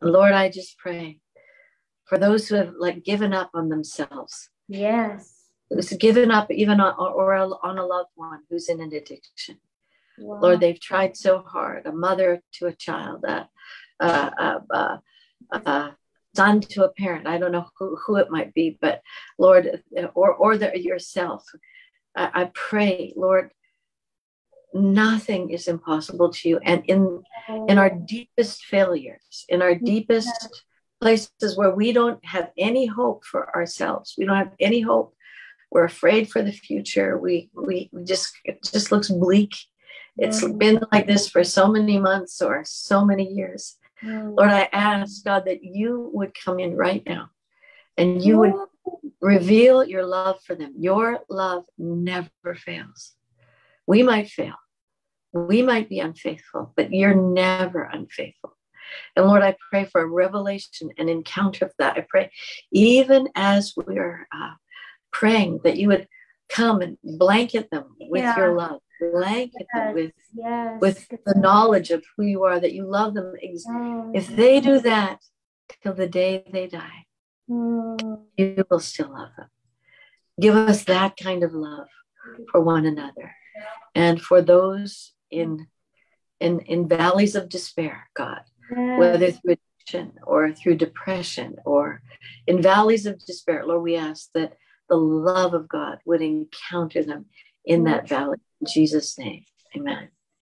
Lord, I just pray for those who have given up on themselves. Yes. Who's given up even on, or on a loved one who's in an addiction. Wow. Lord, they've tried so hard, a mother to a child, son to a parent. I don't know who it might be, but Lord, or yourself, I pray, Lord, nothing is impossible to you. And in our deepest failures, in our deepest places where we don't have any hope for ourselves, we don't have any hope. We're afraid for the future. It just looks bleak. It's been like this for so many months or so many years. Lord, I ask, God, that you would come in right now and you would reveal your love for them. Your love never fails. We might fail. We might be unfaithful, but you're never unfaithful. And Lord, I pray for a revelation and encounter of that. I pray even as we're praying that you would come and blanket them with your love. Blanket them with the knowledge of who you are, that you love them. If they do that till the day they die, you will still love them. Give us that kind of love for one another and for those in valleys of despair, God, whether through addiction or through depression or in valleys of despair. Lord, we ask that the love of God would encounter them in that valley. In Jesus' name, amen.